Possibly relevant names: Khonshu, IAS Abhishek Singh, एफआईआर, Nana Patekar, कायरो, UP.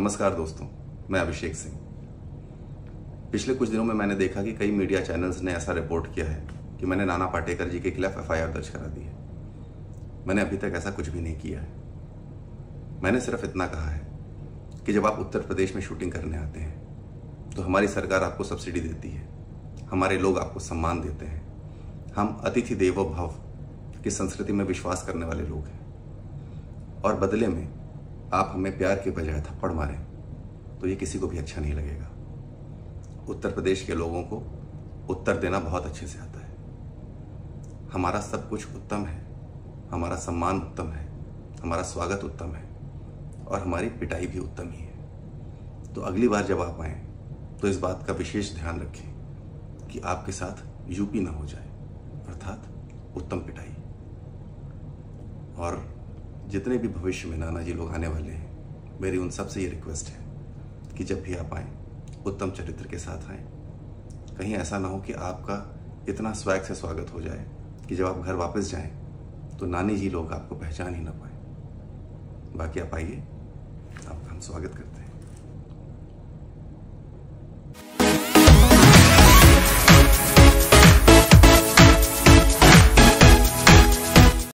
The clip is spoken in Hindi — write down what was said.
नमस्कार दोस्तों, मैं अभिषेक सिंह। पिछले कुछ दिनों में मैंने देखा कि कई मीडिया चैनल्स ने ऐसा रिपोर्ट किया है कि मैंने नाना पाटेकर जी के खिलाफ एफआईआर दर्ज करा दी है। मैंने अभी तक ऐसा कुछ भी नहीं किया है। मैंने सिर्फ इतना कहा है कि जब आप उत्तर प्रदेश में शूटिंग करने आते हैं तो हमारी सरकार आपको सब्सिडी देती है, हमारे लोग आपको सम्मान देते हैं। हम अतिथि देवो भव की संस्कृति में विश्वास करने वाले लोग हैं और बदले में आप हमें प्यार के बजाय थप्पड़ मारें तो ये किसी को भी अच्छा नहीं लगेगा। उत्तर प्रदेश के लोगों को उत्तर देना बहुत अच्छे से आता है। हमारा सब कुछ उत्तम है, हमारा सम्मान उत्तम है, हमारा स्वागत उत्तम है और हमारी पिटाई भी उत्तम ही है। तो अगली बार जब आप आएँ तो इस बात का विशेष ध्यान रखें कि आपके साथ यूपी ना हो जाए, अर्थात उत्तम पिटाई। और जितने भी भविष्य में नाना जी लोग आने वाले हैं, मेरी उन सब से ये रिक्वेस्ट है कि जब भी आप आएँ उत्तम चरित्र के साथ आएँ। कहीं ऐसा ना हो कि आपका इतना स्वैग से स्वागत हो जाए कि जब आप घर वापस जाएं तो नानी जी लोग आपको पहचान ही ना पाए। बाकी आप आइए, आपका हम स्वागत करते हैं।